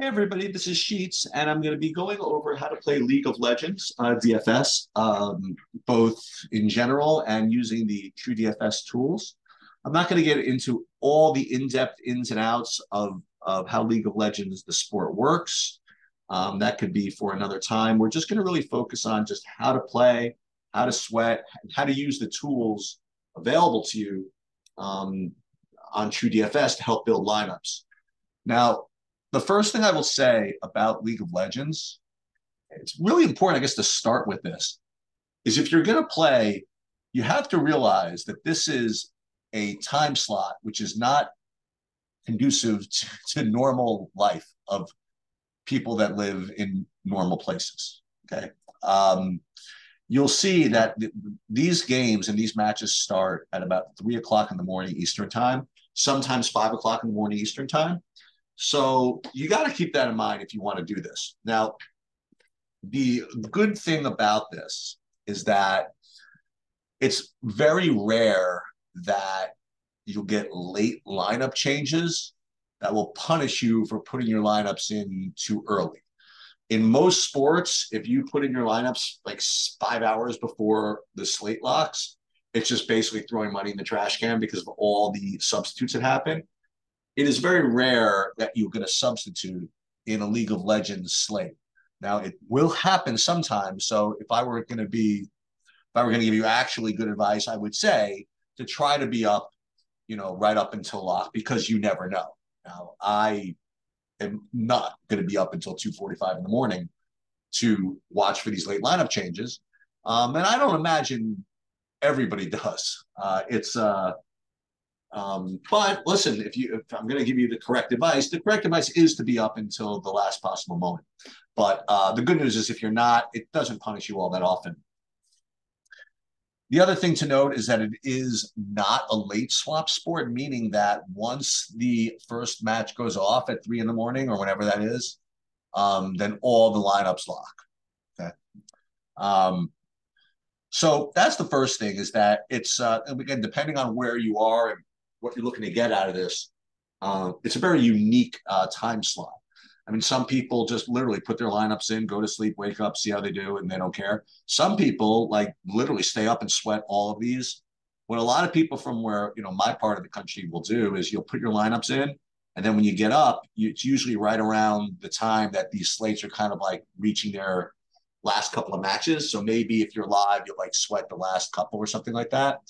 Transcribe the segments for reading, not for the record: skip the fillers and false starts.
Hey everybody, this is Sheets, and I'm going to be going over how to play League of Legends DFS, both in general and using the True DFS tools. I'm not going to get into all the in-depth ins and outs of how League of Legends, the sport, works. That could be for another time. We're just going to really focus on just how to play, how to sweat, and how to use the tools available to you on True DFS to help build lineups. Now, the first thing I will say about League of Legends, it's really important, I guess, to start with this, is if you're going to play, you have to realize that this is a time slot which is not conducive to normal life of people that live in normal places, okay? You'll see that these games and these matches start at about 3 o'clock in the morning Eastern time, sometimes 5 o'clock in the morning Eastern time. So you got to keep that in mind if you want to do this. Now, the good thing about this is that it's very rare that you'll get late lineup changes that will punish you for putting your lineups in too early. In most sports, if you put in your lineups like 5 hours before the slate locks, it's just basically throwing money in the trash can because of all the substitutes that happen. It is very rare that you're going to substitute in a League of Legends slate. Now, it will happen sometimes. So if I were going to give you actually good advice, I would say to try to be up, you know, right up until lock, because you never know. Now, I am not going to be up until 2:45 in the morning to watch for these late lineup changes. And I don't imagine everybody does. But listen, if I'm going to give you the correct advice is to be up until the last possible moment. But the good news is if you're not, it doesn't punish you all that often. The other thing to note is that it is not a late swap sport, meaning that once the first match goes off at 3 in the morning or whenever that is, then all the lineups lock. Okay. So that's the first thing, is that it's, and again, depending on where you are and what you're looking to get out of this, it's a very unique time slot. I mean, some people just literally put their lineups in, go to sleep, wake up, see how they do, and they don't care. Some people like literally stay up and sweat all of these. What a lot of people from where, you know, my part of the country will do is you'll put your lineups in, and then when you get up, it's usually right around the time that these slates are kind of like reaching their last couple of matches. So maybe if you're live, you'll like sweat the last couple or something like that.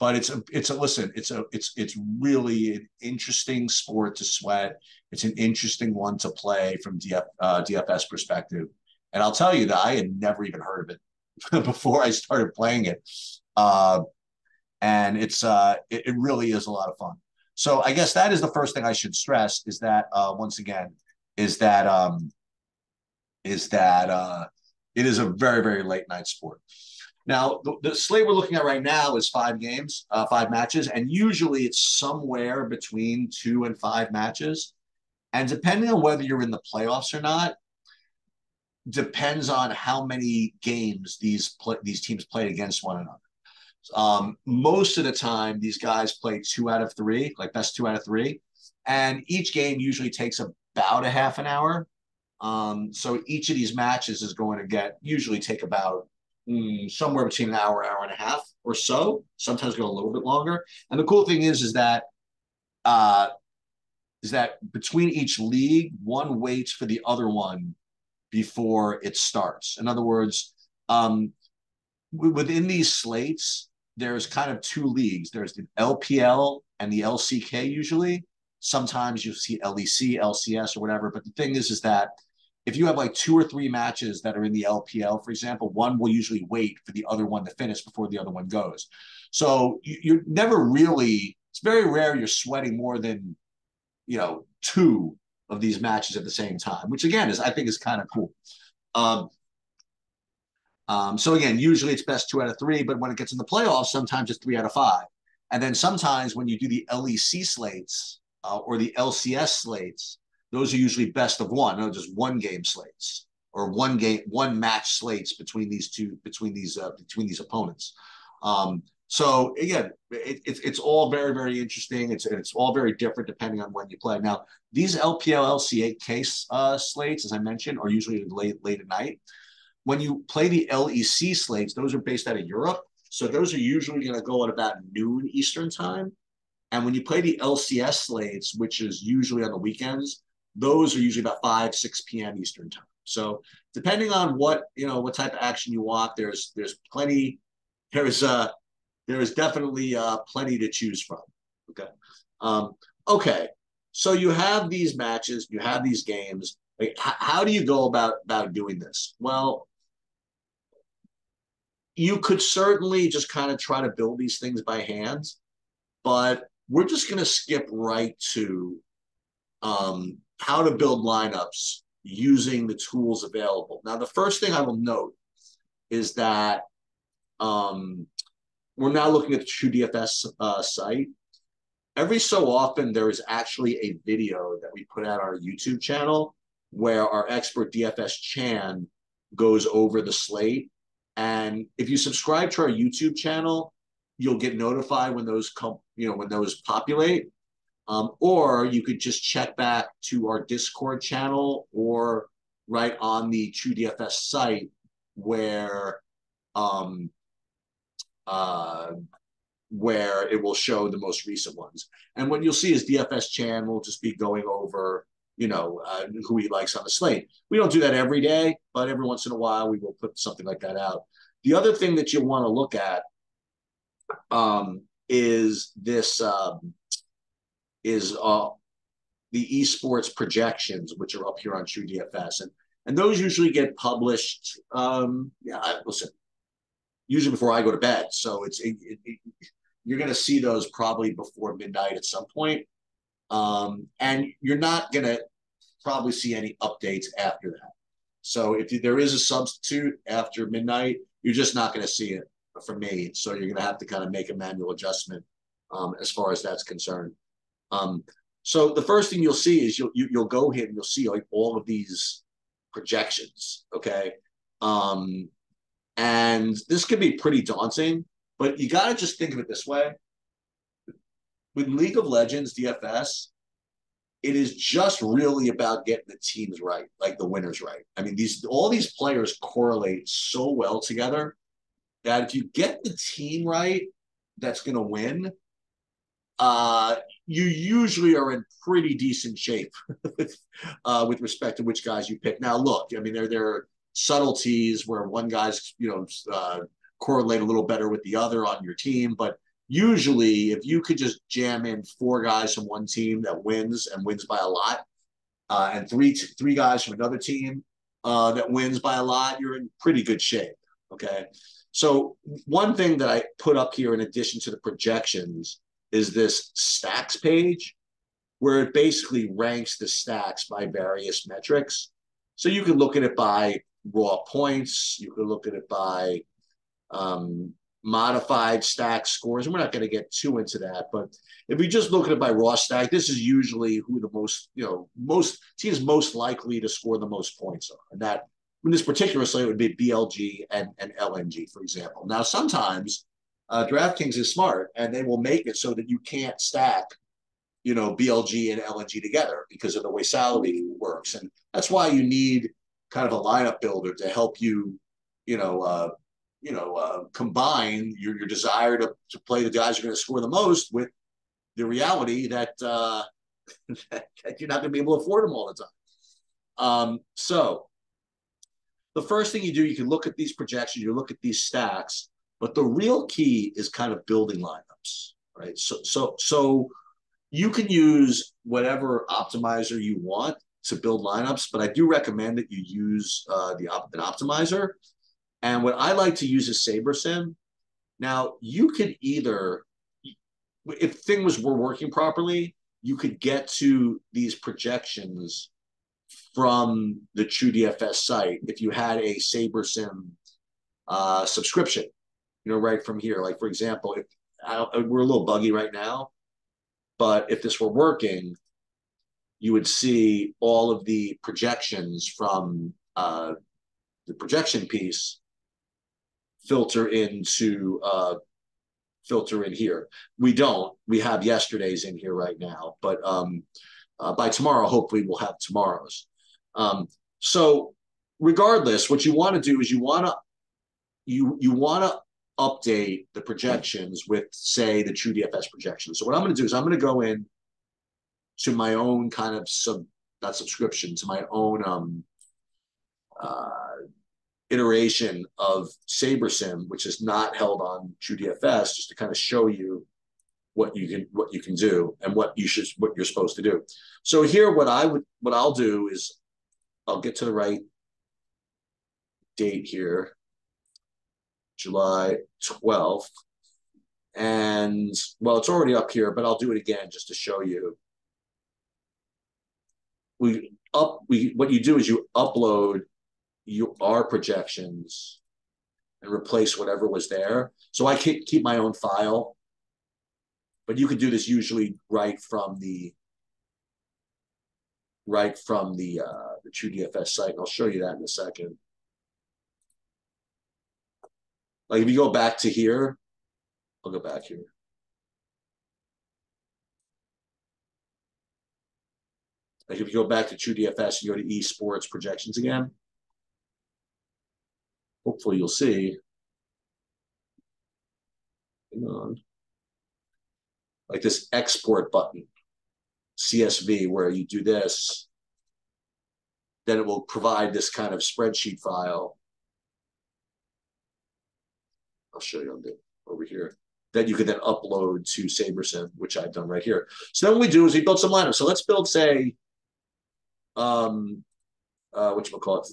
But it's really an interesting sport to sweat. It's an interesting one to play from DFS perspective. And I'll tell you that I had never even heard of it before I started playing it. And it really is a lot of fun. So I guess that is the first thing I should stress, is that it is a very, very late night sport. Now, the slate we're looking at right now is 5 matches, and usually it's somewhere between 2 and 5 matches. And depending on whether you're in the playoffs or not, depends on how many games these teams played against one another. Most of the time, these guys play 2 out of 3, like best 2 out of 3, and each game usually takes about a half an hour. So each of these matches is going to usually take about somewhere between an hour, hour and a half or so, sometimes go a little bit longer. And the cool thing is that between each league, one waits for the other one before it starts. In other words, within these slates, there's kind of 2 leagues. There's the LPL and the LCK usually. Sometimes you'll see LEC, LCS or whatever. But the thing is that if you have like 2 or 3 matches that are in the LPL, for example, one will usually wait for the other one to finish before the other one goes. So you're never really, it's very rare you're sweating more than, you know, 2 of these matches at the same time, which again I think is kind of cool. So again, usually it's best 2 out of 3, but when it gets in the playoffs, sometimes it's 3 out of 5. And then sometimes when you do the LEC slates or the LCS slates, those are usually best of 1, no, just 1 game slates or 1 match slates between these opponents. So again, it's all very, very interesting. It's all very different depending on when you play. Now, these LPL, LCA case slates, as I mentioned, are usually late at night. When you play the LEC slates, those are based out of Europe. So those are usually going to go at about noon Eastern time. And when you play the LCS slates, which is usually on the weekends, those are usually about 5, 6 p.m. Eastern time. So depending on what, you know, what type of action you want, there is definitely plenty to choose from. Okay. Okay. So you have these matches, you have these games. Like, how do you go about doing this? Well, you could certainly just kind of try to build these things by hand, but we're just going to skip right to how to build lineups using the tools available. Now, the first thing I will note is that we're now looking at the True DFS site. Every so often, there is actually a video that we put out on our YouTube channel where our expert DFS Chan goes over the slate. And if you subscribe to our YouTube channel, you'll get notified when those come, you know, when those populate. Or you could just check back to our Discord channel or right on the True DFS site where it will show the most recent ones. And what you'll see is DFS Chan will just be going over, you know, who he likes on the slate. We don't do that every day, but every once in a while we will put something like that out. The other thing that you want to look at is this the esports projections, which are up here on True DFS, and those usually get published. Usually before I go to bed, so you're going to see those probably before midnight at some point. And you're not going to probably see any updates after that. So if there is a substitute after midnight, you're just not going to see it from me. So you're going to have to kind of make a manual adjustment as far as that's concerned. So the first thing you'll see is you'll go here and you'll see like all of these projections. Okay. And this can be pretty daunting, but you got to just think of it this way. With League of Legends DFS, it is just really about getting the teams right, like the winners right. I mean, all these players correlate so well together that if you get the team right that's going to win, you usually are in pretty decent shape with respect to which guys you pick. Now, look, I mean, there are subtleties where one guy's, you know, correlate a little better with the other on your team, but usually, if you could just jam in 4 guys from one team that wins and wins by a lot, and three guys from another team that wins by a lot, you're in pretty good shape, okay? So one thing that I put up here in addition to the projections is this stacks page, where it basically ranks the stacks by various metrics. So you can look at it by raw points, you can look at it by modified stack scores, and we're not going to get too into that, but if we just look at it by raw stack, this is usually who the most, you know, most teams most likely to score the most points are. And that, in this particular slate, would be BLG and LNG, for example. Now, sometimes DraftKings is smart, and they will make it so that you can't stack, you know, BLG and LNG together because of the way salary works. And that's why you need kind of a lineup builder to help you, combine your desire to play the guys who are going to score the most with the reality that, that you're not going to be able to afford them all the time. So the first thing you do, you can look at these projections, you look at these stacks, but the real key is kind of building lineups, right? So you can use whatever optimizer you want to build lineups, but I do recommend that you use an optimizer. And what I like to use is SaberSim. Now, you could either, if things were working properly, you could get to these projections from the True DFS site if you had a SaberSim subscription, you know, right from here. Like, for example, we're a little buggy right now, but if this were working, you would see all of the projections from the projection piece filter into filter in here. We don't. We have yesterday's in here right now, but by tomorrow, hopefully we'll have tomorrow's. So regardless, what you want to do is you want to update the projections with, say, the True DFS projections. So what I'm going to do is I'm going to go in to my own kind of to my own iteration of SaberSim, which is not held on True DFS, just to kind of show you what you can do and what you're supposed to do. So here, what I'll do is I'll get to the right date here, July 12th. And well, it's already up here, but I'll do it again just to show you. What you do is you upload our projections and replace whatever was there. So I can keep my own file, but you could do this usually right from the True DFS site. And I'll show you that in a second. Like if you go back to here, I'll go back here. Like if you go back to True DFS and go to esports projections again, hopefully you'll see. Hang on. Like this export button, CSV, where you do this, then it will provide this kind of spreadsheet file. I'll show you on the over here. That you can then upload to SaberSim, which I've done right here. So then what we do is we build some lineups. So let's build, say, whatchamacallit,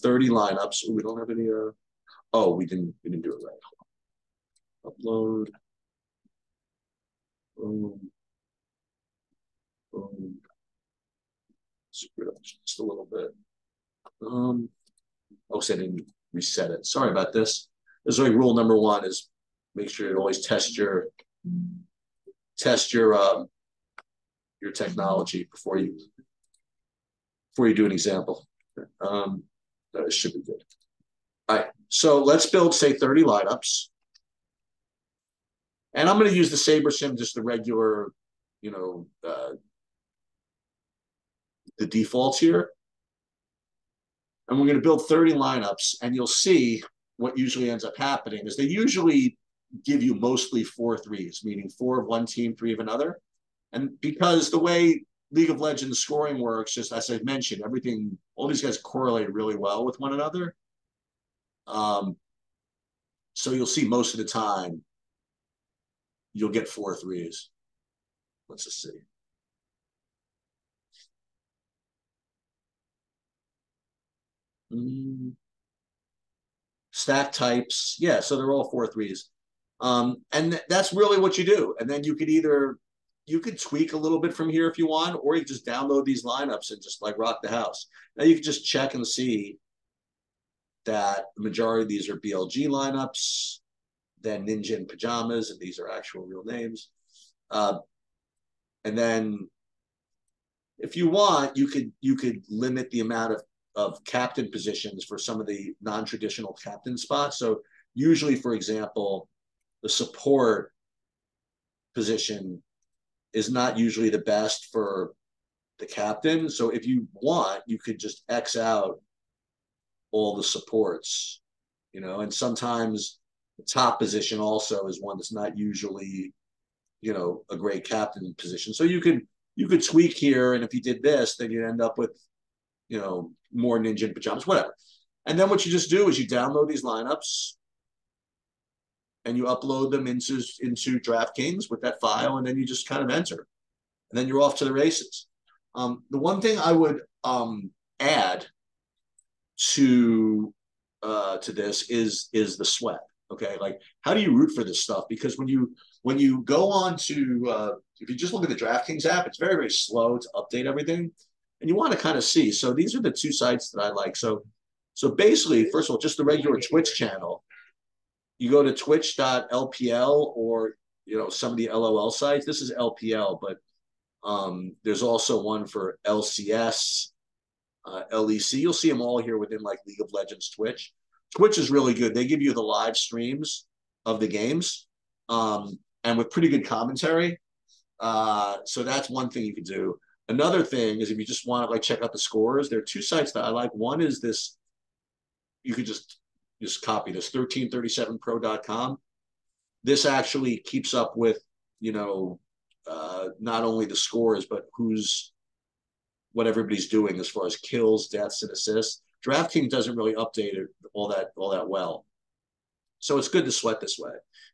30 lineups. We don't have any, oh, we didn't do it right. Upload. Boom. Boom. Screwed up just a little bit. Oh, so I didn't reset it. Sorry about this. There's only rule number one is make sure you always test your technology before you do an example. That should be good. All right, so let's build, say, 30 lineups. And I'm going to use the SaberSim, just the regular, the defaults here. And we're going to build 30 lineups, and you'll see what usually ends up happening is they usually give you mostly 4 threes, meaning 4 of one team, 3 of another. And because the way League of Legends scoring works, just as I mentioned, everything, all these guys correlate really well with one another. So you'll see most of the time, you'll get 4 threes. Let's just see. Stack types, yeah, so they're all 4 threes. And that's really what you do. And then you could either, you could tweak a little bit from here if you want, or you could just download these lineups and just like rock the house. Now you can just check and see that the majority of these are BLG lineups, then Ninja in Pajamas, and these are actual real names. And then if you want, you could limit the amount of captain positions for some of the non-traditional captain spots. So usually, for example, the support position is not usually the best for the captain. So if you want, you could just X out all the supports, and sometimes the top position also is one that's not usually, a great captain position. So you could tweak here. And if you did this, then you'd end up with, more Ninja in Pajamas, whatever. And then what you just do is you download these lineups and you upload them into DraftKings with that file, and then you just kind of enter. And then you're off to the races. The one thing I would add to this is the sweat. Okay, like how do you root for this stuff? Because when you go on to if you just look at the DraftKings app, it's very, very slow to update everything. And you want to kind of see. So these are the two sites that I like. So basically, first of all, just the regular Twitch channel. You go to twitch.lpl or, some of the LOL sites. This is LPL, but there's also one for LCS, LEC. You'll see them all here within like League of Legends Twitch. Twitch is really good. They give you the live streams of the games. and with pretty good commentary. So that's one thing you can do. Another thing is if you just want to like check out the scores, there are two sites that I like. One is this, you could just copy this, 1337pro.com. This actually keeps up with, you know, not only the scores, but what everybody's doing as far as kills, deaths, and assists. DraftKings doesn't really update it all that well. So it's good to sweat this way.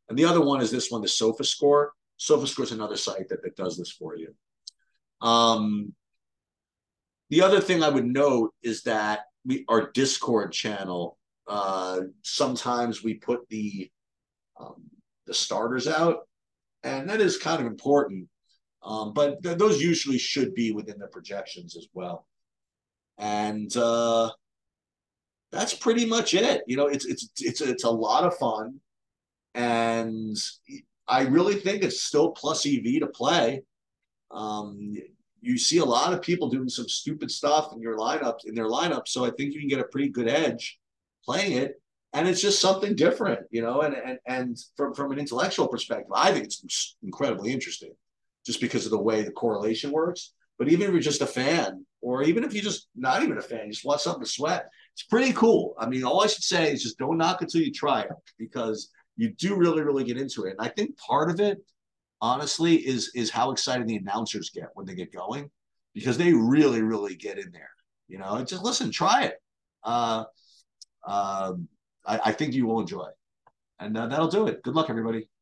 And the other one is this one, the Sofa Score. Sofa Score is another site that does this for you. The other thing I would note is that our Discord channel, sometimes we put the starters out, and that is kind of important. But those usually should be within the projections as well. And that's pretty much it. You know, it's a lot of fun, and I really think it's still plus EV to play. You see a lot of people doing some stupid stuff in their lineup, so I think you can get a pretty good edge playing it, and it's just something different, you know. And from an intellectual perspective, I think it's incredibly interesting, just because of the way the correlation works. But even if you're just a fan, or even if you're just not even a fan, you just want something to sweat, it's pretty cool. I mean, all I should say is just don't knock until you try it, because you do really, really get into it. And I think part of it, honestly, is how excited the announcers get when they get going, because they really, really get in there. You know, just listen, try it. I think you will enjoy it. And that'll do it. Good luck, everybody.